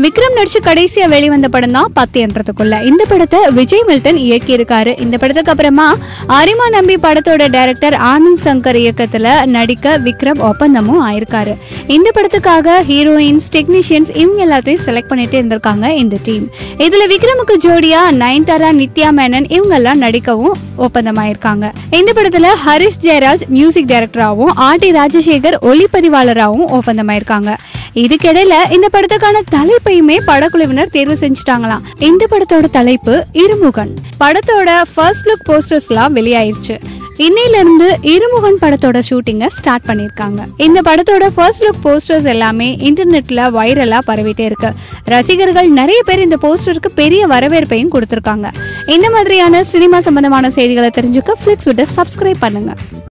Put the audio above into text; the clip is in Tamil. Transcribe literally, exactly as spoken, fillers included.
Vikram Narsh Kadisya வெளிவந்த படம் தான் பத்தி என்றதுக்குள்ள. இந்த படத்தை விஜய் மில்டன் இயக்கியிருக்காரு. இந்த படத்துக்கு அப்புறமா அரிமா நம்பி படத்தோட டைரக்டர் ஆனந்த் சங்கர் இயக்கத்துல நடிக்க விக்ரம் ஒப்பந்தமும் ஆயிருக்காரு. இந்த படத்துக்காக ஹீரோயின்ஸ், டெக்னீஷியன்ஸ் இவங்க எல்லாத்தையும் செலக்ட் பண்ணிட்டு இருந்திருக்காங்க இந்த டீம். இதுல விக்ரமுக்கு ஜோடியா நயன்தாரா, நித்யா மேனன் இவங்க எல்லாம் நடிக்கவும் ஒப்பந்தமாயிருக்காங்க. இந்த படத்துல ஹரிஸ் ஜெயராஜ் மியூசிக் டைரக்டராகவும், ஆட்டி ராஜேஷ் ஏகர் ஒலி பதிவாளராகவும் ஒப்பந்தமாயிருக்காங்க. இதுக்கிடையில இந்த படத்துக்கான தலைப்பையுமே படக்குழுவினர் தேர்வு செஞ்சுட்டாங்களாம். இந்த படத்தோட தலைப்பு இருமுகன். படத்தோட ஃபர்ஸ்ட் லுக் போஸ்டர்ஸ் எல்லாம் வெளியாயிருச்சு. இன்னையில இருந்து இருமுகன் படத்தோட ஷூட்டிங்க ஸ்டார்ட் பண்ணிருக்காங்க. இந்த படத்தோட ஃபர்ஸ்ட் லுக் போஸ்டர்ஸ் எல்லாமே இன்டர்நெட்ல வைரலா பரவிட்டே இருக்கு. ரசிகர்கள் நிறைய பேர் இந்த போஸ்டருக்கு பெரிய வரவேற்பையும் கொடுத்திருக்காங்க. இந்த மாதிரியான சினிமா சம்பந்தமான செய்திகளை தெரிஞ்சுக்க ஃபிளிக்ஸ் விட்டு சப்ஸ்கிரைப் பண்ணுங்க.